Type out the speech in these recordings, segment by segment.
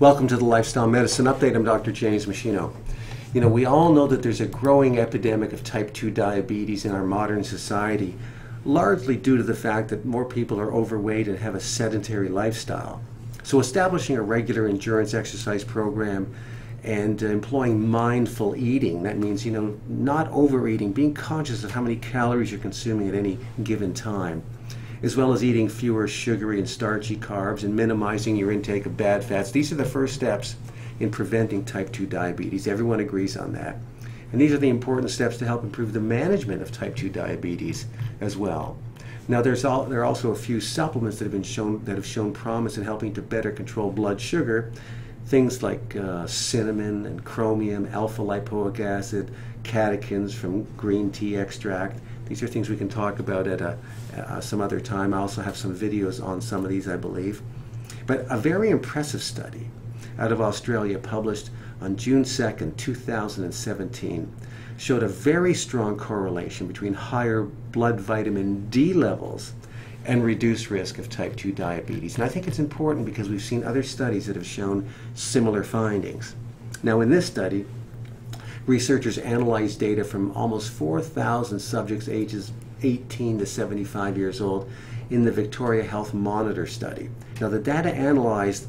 Welcome to the Lifestyle Medicine Update. I'm Dr. James Meschino. You know, we all know that there's a growing epidemic of Type 2 diabetes in our modern society, largely due to the fact that more people are overweight and have a sedentary lifestyle. So establishing a regular endurance exercise program and employing mindful eating, that means, you know, not overeating, being conscious of how many calories you're consuming at any given time, as well as eating fewer sugary and starchy carbs and minimizing your intake of bad fats. These are the first steps in preventing Type 2 diabetes. Everyone agrees on that. And these are the important steps to help improve the management of Type 2 diabetes as well. Now, there are also a few supplements that have been shown promise in helping to better control blood sugar. Things like cinnamon and chromium, alpha-lipoic acid, catechins from green tea extract. These are things we can talk about at some other time. I also have some videos on some of these, I believe. But a very impressive study out of Australia published on June 2nd, 2017 showed a very strong correlation between higher blood vitamin D levels and reduce risk of Type 2 diabetes. And I think it's important because we've seen other studies that have shown similar findings. Now, in this study, researchers analyzed data from almost 4,000 subjects ages 18 to 75 years old in the Victoria Health Monitor study. Now, the data analyzed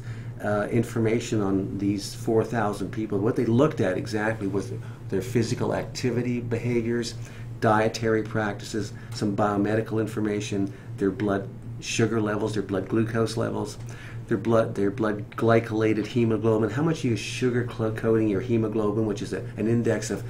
information on these 4,000 people. What they looked at exactly was their physical activity behaviors, dietary practices, some biomedical information, their blood sugar levels, their blood glucose levels, their blood glycosylated hemoglobin, how much you use sugar coating your hemoglobin, which is an index of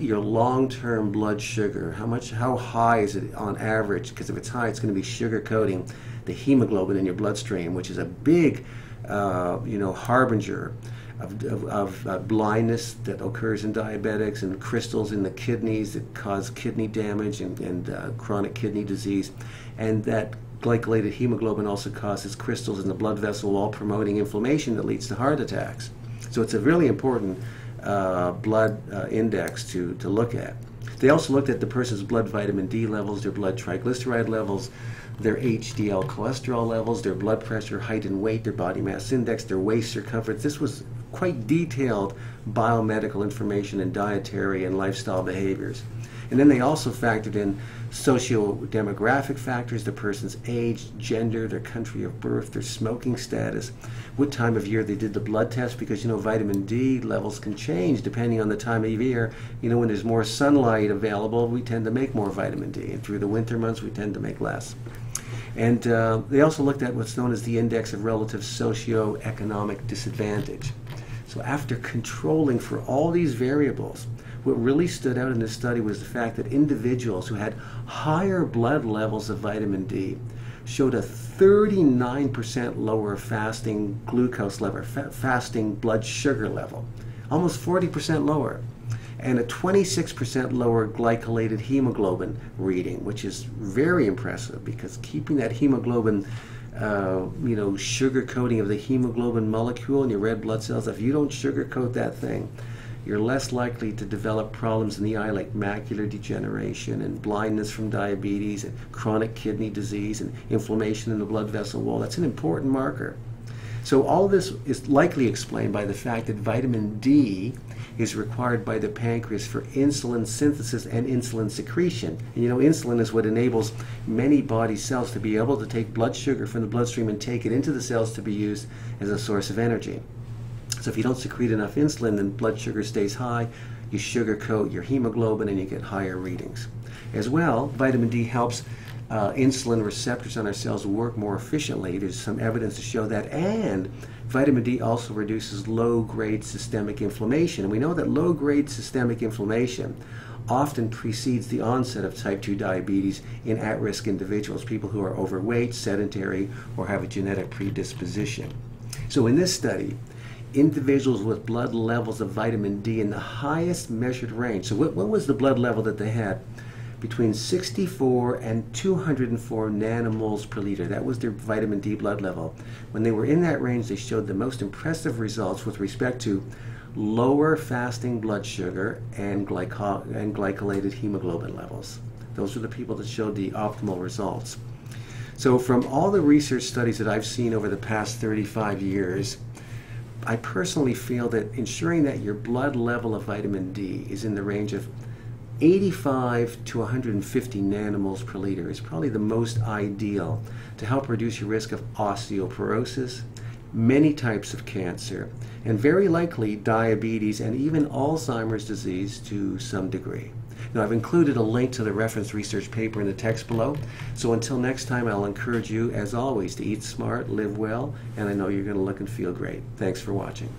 your long-term blood sugar. How high is it on average? Because if it's high, it's going to be sugar coating the hemoglobin in your bloodstream, which is a big, you know, harbinger of blindness that occurs in diabetics, and crystals in the kidneys that cause kidney damage and chronic kidney disease. And that glycosylated hemoglobin also causes crystals in the blood vessel wall, promoting inflammation that leads to heart attacks. So it's a really important blood index to look at. They also looked at the person's blood vitamin D levels, their blood triglyceride levels, their HDL cholesterol levels, their blood pressure, height and weight, their body mass index, their waist circumference. This was quite detailed biomedical information and dietary and lifestyle behaviors. And then they also factored in socio-demographic factors, the person's age, gender, their country of birth, their smoking status, what time of year they did the blood test, because, you know, vitamin D levels can change depending on the time of year. You know, when there's more sunlight available, we tend to make more vitamin D, and through the winter months, we tend to make less. And they also looked at what's known as the index of relative socioeconomic disadvantage. So after controlling for all these variables, what really stood out in this study was the fact that individuals who had higher blood levels of vitamin D showed a 39% lower fasting glucose level, fasting blood sugar level, almost 40% lower, and a 26% lower glycosylated hemoglobin reading, which is very impressive, because keeping that hemoglobin, you know, sugar coating of the hemoglobin molecule in your red blood cells, if you don't sugar coat that thing, you're less likely to develop problems in the eye like macular degeneration and blindness from diabetes and chronic kidney disease and inflammation in the blood vessel wall. That's an important marker. So all this is likely explained by the fact that vitamin D is required by the pancreas for insulin synthesis and insulin secretion. And you know, insulin is what enables many body cells to be able to take blood sugar from the bloodstream and take it into the cells to be used as a source of energy. So if you don't secrete enough insulin, then blood sugar stays high, you sugar coat your hemoglobin, and you get higher readings. As well, vitamin D helps insulin receptors on our cells work more efficiently. There's some evidence to show that. And vitamin D also reduces low-grade systemic inflammation. And we know that low-grade systemic inflammation often precedes the onset of type 2 diabetes in at-risk individuals, people who are overweight, sedentary, or have a genetic predisposition. So in this study, individuals with blood levels of vitamin D in the highest measured range. So what was the blood level that they had? Between 64 and 204 nanomoles per liter. That was their vitamin D blood level. When they were in that range, they showed the most impressive results with respect to lower fasting blood sugar and glycosylated hemoglobin levels. Those were the people that showed the optimal results. So from all the research studies that I've seen over the past 35 years, I personally feel that ensuring that your blood level of vitamin D is in the range of 85 to 150 nanomoles per liter is probably the most ideal to help reduce your risk of osteoporosis, many types of cancer, and very likely diabetes and even Alzheimer's disease to some degree. Now, I've included a link to the reference research paper in the text below. So until next time, I'll encourage you, as always, to eat smart, live well, and I know you're going to look and feel great. Thanks for watching.